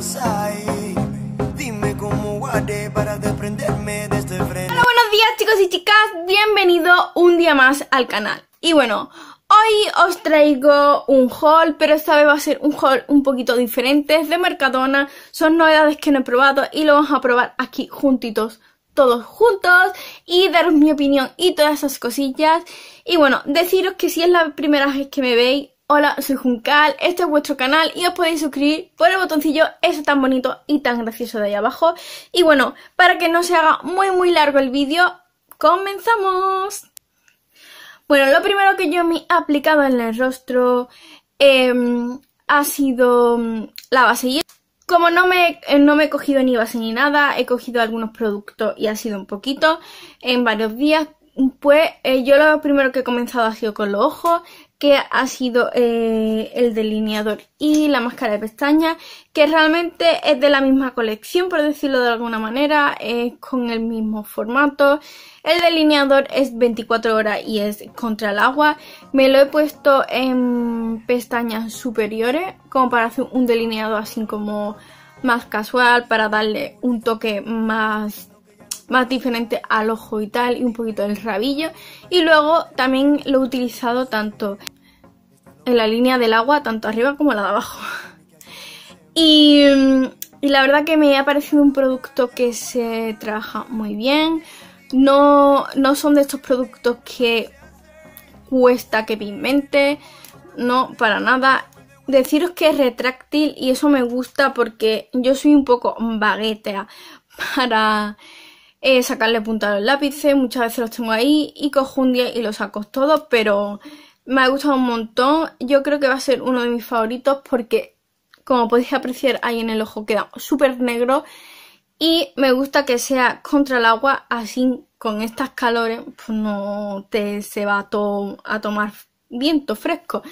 más hay. Dime cómo guardé para desprenderme de este freno. Hola, buenos días chicos y chicas, bienvenido un día más al canal. Y bueno, hoy os traigo un haul, pero esta vez va a ser un haul un poquito diferente, de Mercadona. Son novedades que no he probado y lo vamos a probar aquí juntitos, todos juntos, y daros mi opinión y todas esas cosillas. Y bueno, deciros que si es la primera vez que me veis, hola, soy Juncal, este es vuestro canal y os podéis suscribir por el botoncillo ese tan bonito y tan gracioso de ahí abajo. Y bueno, para que no se haga muy largo el vídeo, ¡comenzamos! Bueno, lo primero que yo me he aplicado en el rostro ha sido la base. Como no me he cogido ni base ni nada, he cogido algunos productos y ha sido un poquito, en varios días, pues yo lo primero que he comenzado ha sido con los ojos, que ha sido el delineador y la máscara de pestañas, que realmente es de la misma colección, por decirlo de alguna manera, es con el mismo formato. El delineador es 24 horas y es contra el agua. Me lo he puesto en pestañas superiores, como para hacer un delineador así como más casual, para darle un toque más diferente al ojo y tal, y un poquito del rabillo. Y luego también lo he utilizado tanto en la línea del agua, tanto arriba como la de abajo. Y la verdad que me ha parecido un producto que se trabaja muy bien. No son de estos productos que cuesta que pigmente, no, para nada. Deciros que es retráctil y eso me gusta porque yo soy un poco vaguetea para sacarle punta a los lápices. Muchas veces los tengo ahí y cojo un día y los saco todos, pero me ha gustado un montón. Yo creo que va a ser uno de mis favoritos porque, como podéis apreciar, ahí en el ojo queda súper negro. Y me gusta que sea contra el agua, así con estas calores pues no te se va a tomar viento fresco.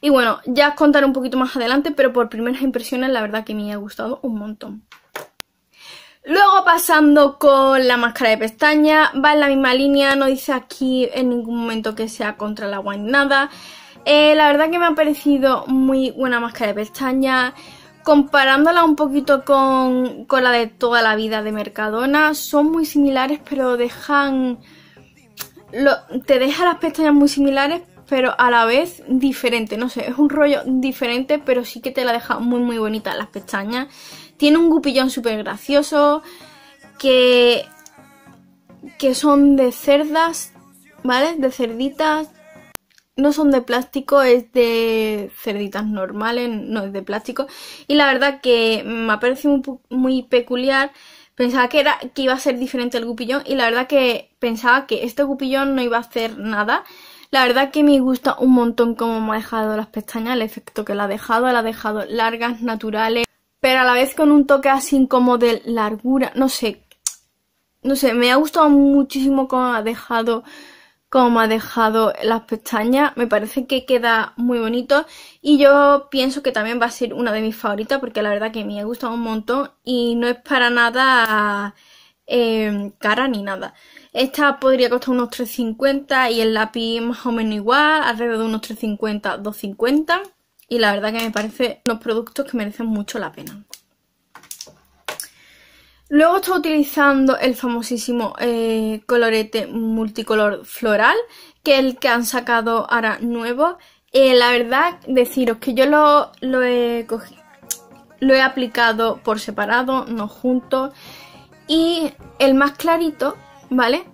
Y bueno, ya os contaré un poquito más adelante, pero por primeras impresiones la verdad que me ha gustado un montón. Luego, pasando con la máscara de pestaña, va en la misma línea, no dice aquí en ningún momento que sea contra el agua ni nada. La verdad que me ha parecido muy buena máscara de pestaña. Comparándola un poquito con la de toda la vida de Mercadona, son muy similares, pero te deja las pestañas muy similares, pero a la vez diferente. No sé, es un rollo diferente, pero sí que te la deja muy bonita las pestañas. Tiene un gupillón súper gracioso, que son de cerdas, ¿vale? De cerditas. No son de plástico, es de cerditas normales, no es de plástico. Y la verdad que me ha parecido muy peculiar. Pensaba que iba a ser diferente el gupillón y la verdad que pensaba que este gupillón no iba a hacer nada. La verdad que me gusta un montón cómo me ha dejado las pestañas, el efecto que la ha dejado largas, naturales, pero a la vez con un toque así como de largura. No sé, me ha gustado muchísimo cómo ha dejado... las pestañas. Me parece que queda muy bonito y yo pienso que también va a ser una de mis favoritas porque la verdad que me ha gustado un montón y no es para nada cara ni nada. Esta podría costar unos 3,50 y el lápiz más o menos igual, alrededor de unos 3,50, 2,50, y la verdad que me parece unos productos que merecen mucho la pena. Luego estoy utilizando el famosísimo colorete multicolor floral, que es el que han sacado ahora nuevo. La verdad, deciros que yo lo he aplicado por separado, no juntos. Y el más clarito, ¿vale?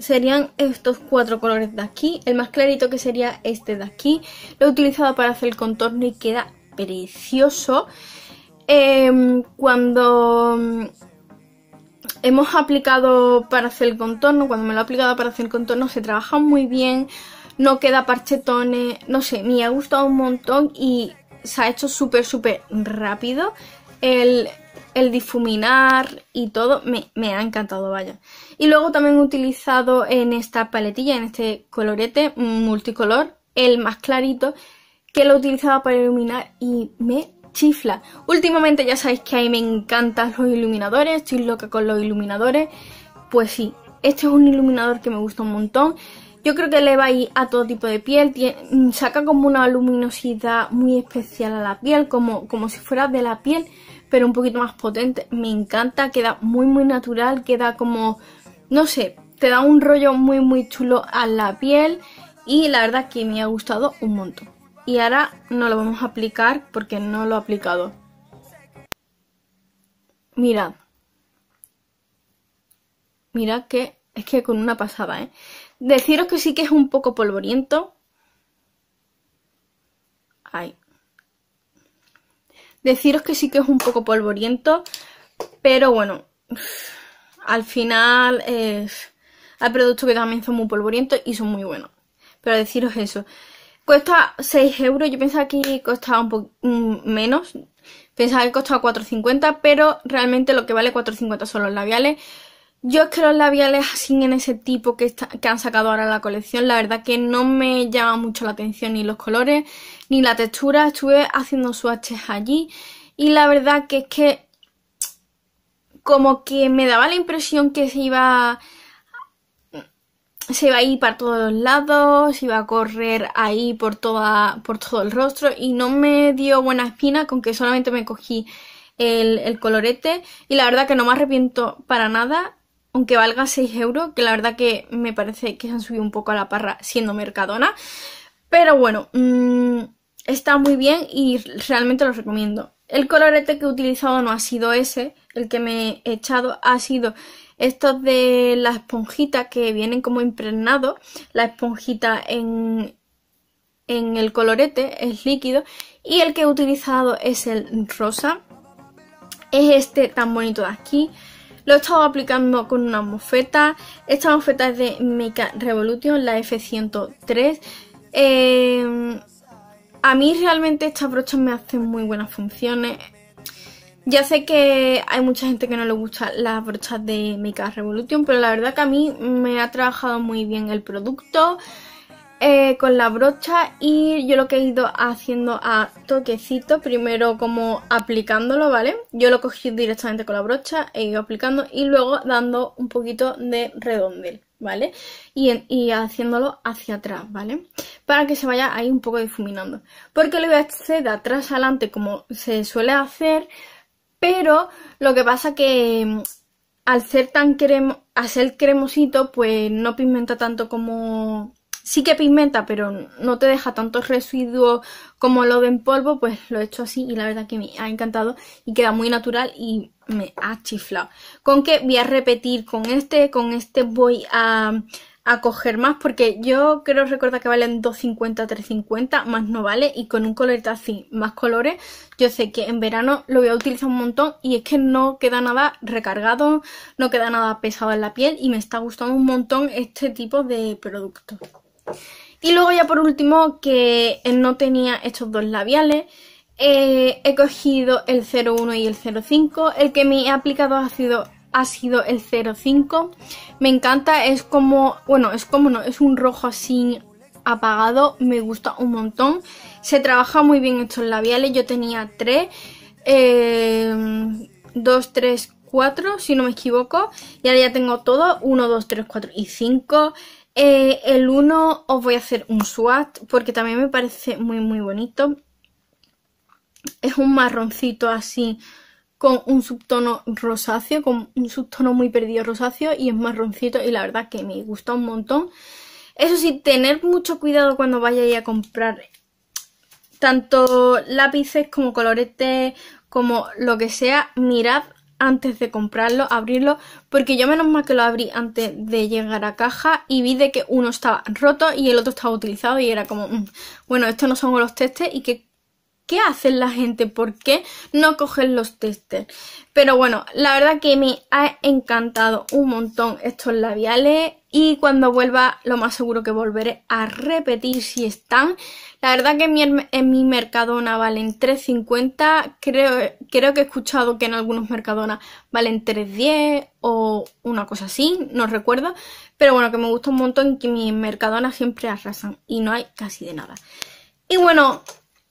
Serían estos cuatro colores de aquí. El más clarito, que sería este de aquí, lo he utilizado para hacer el contorno y queda precioso. Cuando hemos aplicado para hacer el contorno, cuando me lo he aplicado para hacer el contorno, se trabaja muy bien, no queda parchetones, no sé, me ha gustado un montón y se ha hecho súper rápido el difuminar y todo, me ha encantado, vaya. Y luego también he utilizado en esta paletilla, en este colorete multicolor, el más clarito, que lo utilizaba para iluminar y me chifla. Últimamente ya sabéis que a mí me encantan los iluminadores, estoy loca con los iluminadores. Pues sí, este es un iluminador que me gusta un montón. Yo creo que le va a ir a todo tipo de piel. Saca como una luminosidad muy especial a la piel, como si fuera de la piel, pero un poquito más potente. Me encanta, queda muy muy natural, queda como, no sé, te da un rollo muy muy chulo a la piel y la verdad que me ha gustado un montón. Y ahora no lo vamos a aplicar porque no lo he aplicado. Mirad. Mirad que es que con una pasada, ¿eh? Deciros que sí que es un poco polvoriento. Ay. Deciros que sí que es un poco polvoriento, pero bueno, al final hay productos que también son muy polvorientos y son muy buenos. Pero deciros eso. Cuesta 6 euros, yo pensaba que costaba un poco menos, pensaba que costaba 4,50, pero realmente lo que vale 4,50 son los labiales. Yo es que los labiales así en ese tipo que han sacado ahora la colección, la verdad que no me llama mucho la atención ni los colores, ni la textura. Estuve haciendo swatches allí y la verdad que es que como que me daba la impresión que se iba a ir para todos lados, se iba a correr ahí por todo el rostro y no me dio buena espina, con que solamente me cogí el colorete y la verdad que no me arrepiento para nada. Aunque valga 6 euros, que la verdad que me parece que se han subido un poco a la parra siendo Mercadona. Pero bueno, está muy bien y realmente lo recomiendo. El colorete que he utilizado no ha sido ese, el que me he echado ha sido estos de la esponjita que vienen como impregnados. La esponjita en el colorete es líquido y el que he utilizado es el rosa. Es este tan bonito de aquí. Lo he estado aplicando con una mofeta. Esta mofeta es de Makeup Revolution, la F103. A mí realmente estas brochas me hacen muy buenas funciones. Ya sé que hay mucha gente que no le gustan las brochas de Makeup Revolution, pero la verdad que a mí me ha trabajado muy bien el producto con la brocha. Y yo lo que he ido haciendo a toquecito, primero como aplicándolo, ¿vale? Yo lo cogí directamente con la brocha, he ido aplicando y luego dando un poquito de redondel, ¿vale? Y haciéndolo hacia atrás, ¿vale? Para que se vaya ahí un poco difuminando. Porque lo voy a hacer de atrás adelante como se suele hacer, pero lo que pasa que al ser tan cremosito, pues no pigmenta tanto como... Sí que pigmenta, pero no te deja tantos residuos como lo de en polvo, pues lo he hecho así y la verdad que me ha encantado y queda muy natural y me ha chiflado. Con que voy a repetir con este voy a coger más porque yo creo recordar que valen 2,50, 3,50, más no vale, y con un colorete así, más colores, yo sé que en verano lo voy a utilizar un montón y es que no queda nada recargado, no queda nada pesado en la piel y me está gustando un montón este tipo de productos. Y luego ya por último, que no tenía estos dos labiales, he cogido el 01 y el 05. El que me he aplicado ha sido el 05. Me encanta, es como, bueno, es como no, es un rojo así apagado, me gusta un montón. Se trabaja muy bien estos labiales, yo tenía 3, 2, 3, 4, si no me equivoco. Y ahora ya tengo todo, 1, 2, 3, 4 y 5. El 1 os voy a hacer un swatch porque también me parece muy muy bonito. Es un marroncito así con un subtono rosáceo, con un subtono muy perdido rosáceo, y es marroncito y la verdad que me gusta un montón. Eso sí, tener mucho cuidado cuando vayáis a comprar tanto lápices como coloretes, como lo que sea. Mirad antes de comprarlo, abrirlo, porque yo menos mal que lo abrí antes de llegar a caja y vi de que uno estaba roto y el otro estaba utilizado y era como, bueno, estos no son los testes y que ¿qué hacen la gente? ¿Por qué no cogen los testers? Pero bueno, la verdad que me ha encantado un montón estos labiales y cuando vuelva lo más seguro que volveré a repetir si están. La verdad que en mi Mercadona valen 3,50, creo que he escuchado que en algunos Mercadona valen 3,10 o una cosa así, no recuerdo. Pero bueno, que me gusta un montón, que mis Mercadona siempre arrasan y no hay casi de nada. Y bueno,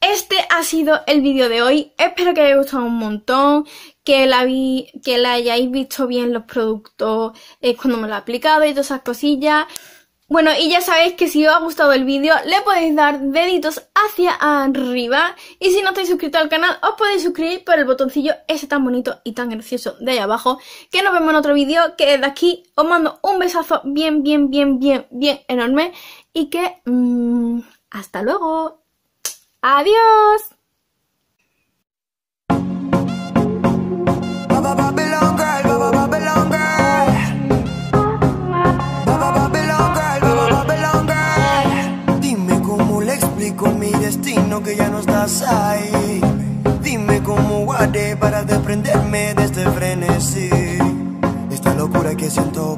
este ha sido el vídeo de hoy. Espero que os haya gustado un montón, que la hayáis visto bien los productos cuando me lo he aplicado y todas esas cosillas. Bueno, y ya sabéis que si os ha gustado el vídeo le podéis dar deditos hacia arriba, y si no estáis suscritos al canal os podéis suscribir por el botoncillo ese tan bonito y tan gracioso de ahí abajo, que nos vemos en otro vídeo, que desde aquí os mando un besazo bien enorme y que hasta luego. ¡Adiós! Que ya no estás ahí, dime cómo guardé para desprenderme de este frenesí, esta locura que siento.